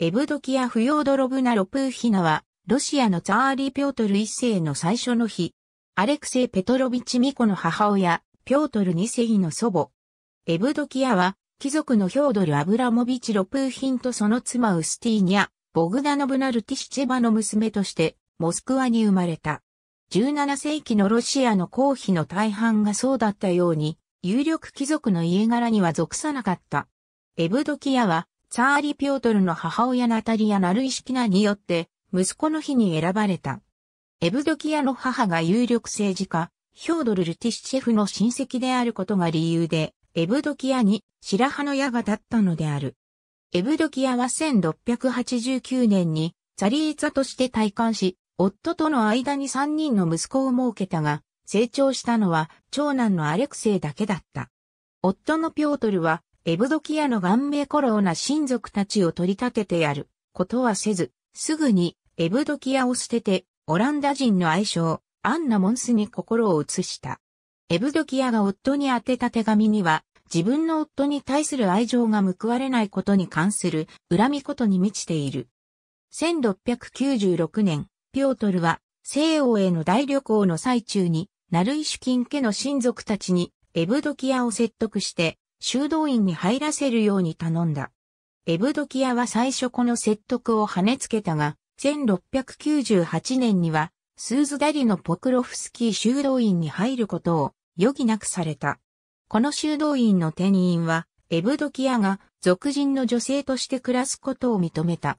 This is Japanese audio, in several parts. エブドキア・フヨードロブナ・ロプーヒナは、ロシアのツァーリ・ピョートル1世の最初の妃、アレクセイ・ペトロビチ・ミコの母親、ピョートル2世の祖母。エブドキアは、貴族のヒョードル・アブラモビチ・ロプーヒンとその妻ウスティーニャ、ボグダノブナ・ルティシチェバの娘として、モスクワに生まれた。17世紀のロシアの皇妃の大半がそうだったように、有力貴族の家柄には属さなかった。エブドキアは、ツァーリ・ピョートルの母親ナタリア・ナルイシキナによって、息子の妃に選ばれた。エブドキアの母が有力政治家、ヒョードル・ルティシチェフの親戚であることが理由で、エブドキアに白羽の矢が立ったのである。エブドキアは1689年にツリーツァとして戴冠し、夫との間に3人の息子を設けたが、成長したのは長男のアレクセイだけだった。夫のピョートルは、エブドキアの顔面古老な親族たちを取り立ててやることはせず、すぐにエブドキアを捨てて、オランダ人の愛称、アンナ・モンスに心を移した。エブドキアが夫に宛てた手紙には、自分の夫に対する愛情が報われないことに関する恨みことに満ちている。1696年、ピョートルは西欧への大旅行の最中に、ナルイシュキン家の親族たちにエブドキアを説得して、修道院に入らせるように頼んだ。エブドキアは最初この説得を跳ねつけたが、1698年には、スーズダリのポクロフスキー修道院に入ることを余儀なくされた。この修道院の典員は、エブドキアが俗人の女性として暮らすことを認めた。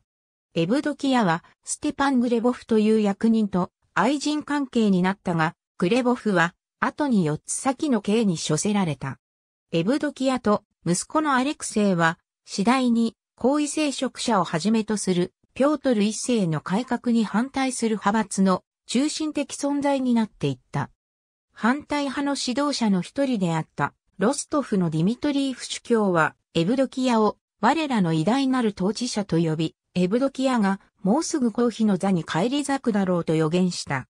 エブドキアは、ステパン・グレボフという役人と愛人関係になったが、グレボフは、後に4つ先の刑に処せられた。エブドキアと息子のアレクセイは、次第に、高位聖職者をはじめとする、ピョートル一世の改革に反対する派閥の中心的存在になっていった。反対派の指導者の一人であった。ロストフのディミトリーフ主教は、エブドキアを、我らの偉大なる統治者と呼び、エブドキアが、もうすぐ皇妃の座に返り咲くだろうと予言した。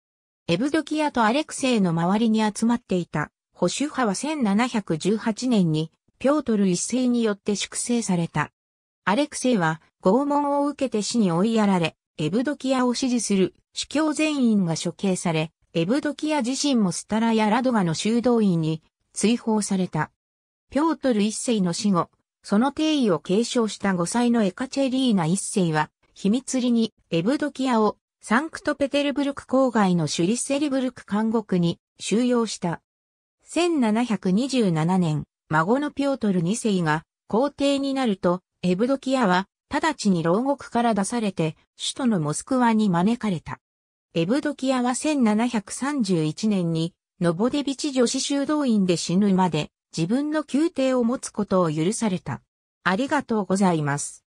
エブドキアとアレクセイの周りに集まっていた、保守派は1718年に、ピョートル一世によって粛清された。アレクセイは、拷問を受けて死に追いやられ、エブドキアを支持する、主教全員が処刑され、エブドキア自身もスタラやラドガの修道院に、追放された。ピョートル一世の死後、その帝位を継承した5歳のエカチェリーナ一世は、秘密裏にエブドキアをサンクトペテルブルク郊外のシュリッセルブルク監獄に収容した。1727年、孫のピョートル二世が皇帝になると、エブドキアは直ちに牢獄から出されて、首都のモスクワに招かれた。エブドキアは1731年に、ノボデビチ女子修道院で死ぬまで自分の宮廷を持つことを許された。ありがとうございます。